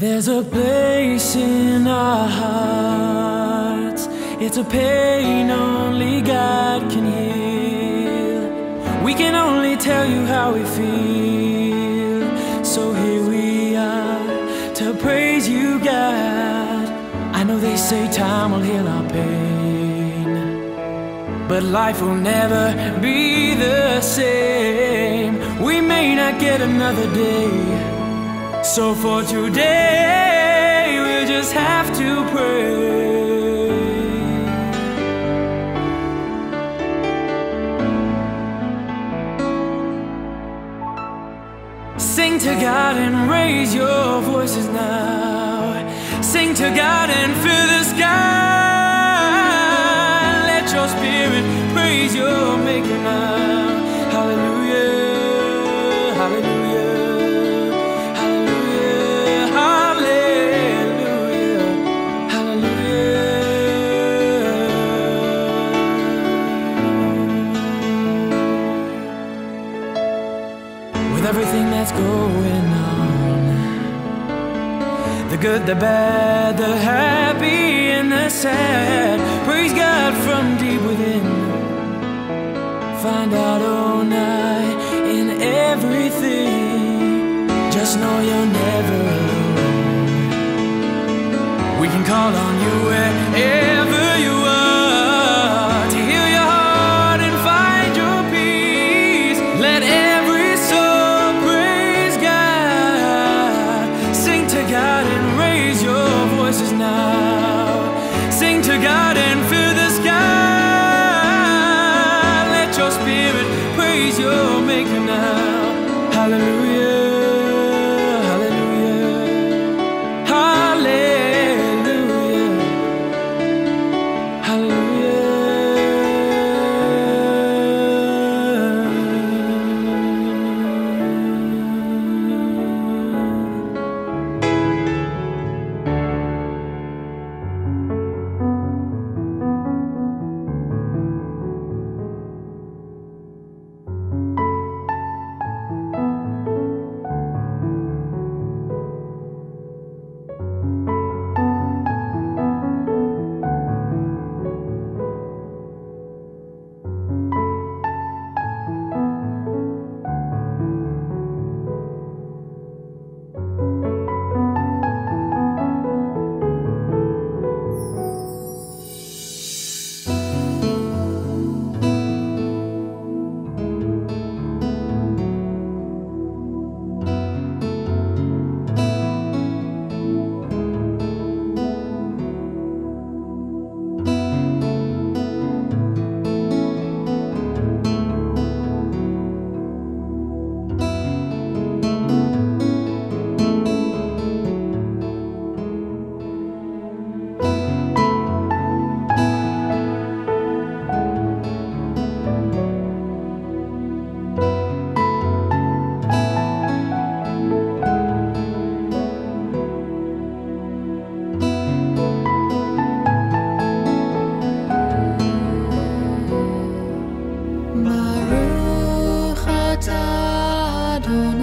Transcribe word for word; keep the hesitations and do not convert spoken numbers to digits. There's a place in our hearts, it's a pain only God can heal. We can only tell you how we feel, so here we are to praise you, God. I know they say time will heal our pain, but life will never be the same. We may not get another day, so for today, we'll just have to pray. Sing to God and raise your voices now. Sing to God and fill the sky. Let your spirit praise your Maker now. Hallelujah, hallelujah. Everything that's going on, the good, the bad, the happy and the sad, praise God from deep within. Find out all night in everything, just know you're never alone. We can call on you wherever you are to heal your heart and find your peace. Let every now, sing to God and fill the sky. Let your spirit praise your Maker now. Hallelujah. Baruch atah Adonai.